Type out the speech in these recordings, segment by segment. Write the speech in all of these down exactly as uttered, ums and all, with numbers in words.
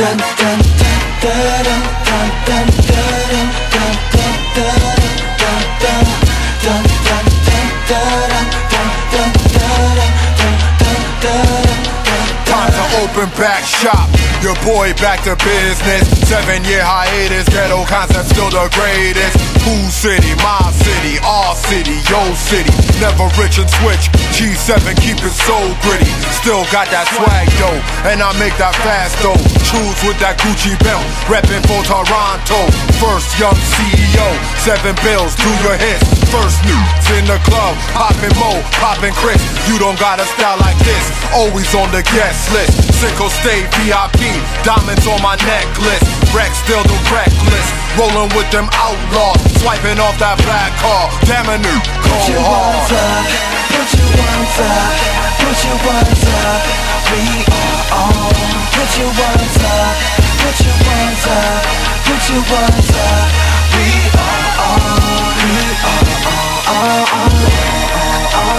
dun dun dun dun dun dun dun dun dun dun dun dun. Open back shop, your boy back to business. Seven year hiatus, Ghetto Concept still the greatest. Who city, my city, our city, your city. Never rich and switch, G seven keep it so gritty. Still got that swag though, and I make that fast though. Choose with that Gucci belt, reppin' for Toronto. First young C E O, seven bills, do your hits. First news in the club, poppin' Mo, poppin' Chris. You don't got a style like this, always on the guest list. Cinqo stay V I P, diamonds on my necklace. Rex still the reckless, rolling with them outlaws, swiping off that black car. Damn a new cold hard. Put your ones up, put your ones up, we are on. Put your ones up, put your ones up, put your ones up, we are on, we are on, on, on, on, on.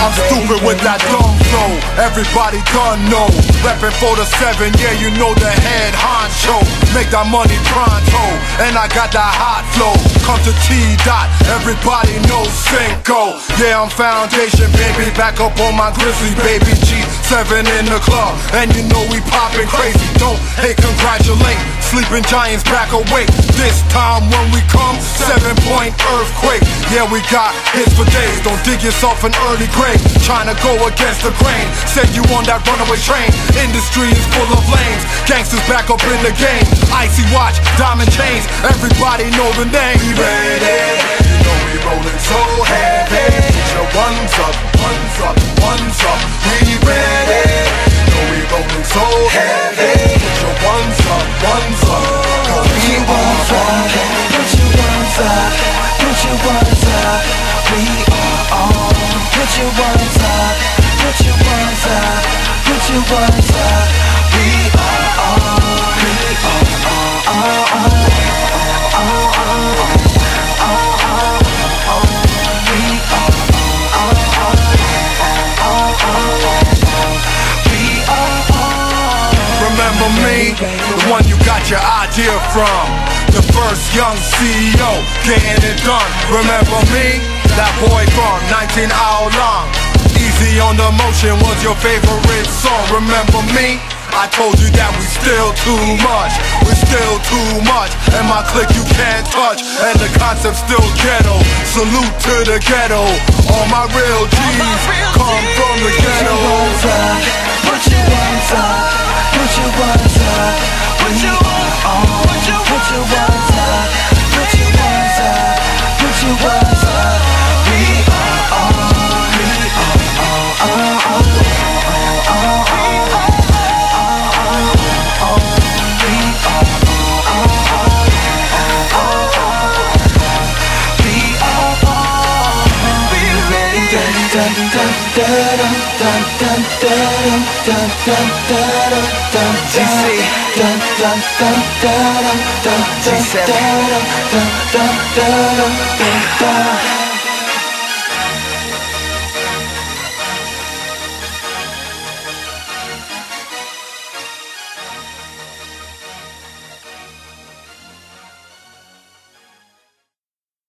I'm stupid with that dumb flow, everybody done know. Reppin' for the seven, yeah, you know the head honcho. Make that money pronto, and I got that hot flow. Come to T-Dot, everybody knows Cinqo. Yeah, I'm foundation, baby, back up on my grizzly, baby. G seven in the club, and you know we poppin' crazy. Don't hate, congratulate, sleeping giants back awake. This time when we come, seven point earthquake. Yeah, we got hits for days, don't dig yourself an early grave. Trying to go against the grain, said you on that runaway train. Industry is full of lanes, gangsters back up in the game. Icy watch, diamond chains, everybody know the name. We ready, you know we rolling so heavy. Get your ones up, ones up, ones up. We ready, you know we rolling so heavy. Get your ones up, ones up. Cause we ones up, put your ones up, put your ones up. We are on. Put your ones up, put your ones up, put your ones up. We are on, we are on, on, on, on, on, on, on. We are on, on, on, on, on. We are on. Remember me, the one you got your idea from, the first young C E O getting it done. Remember me, that boy from nineteen hour long. Easy on the motion was your favorite song. Remember me? I told you that we still too much, we still too much. And my clique you can't touch, and the concept still ghetto. Salute to the ghetto, all my real G's come from the ghetto. Put your ones up, put your ones up, put your ones up. Put your ones up, put your ones up, put your ones up. We are on, we are on. G seven.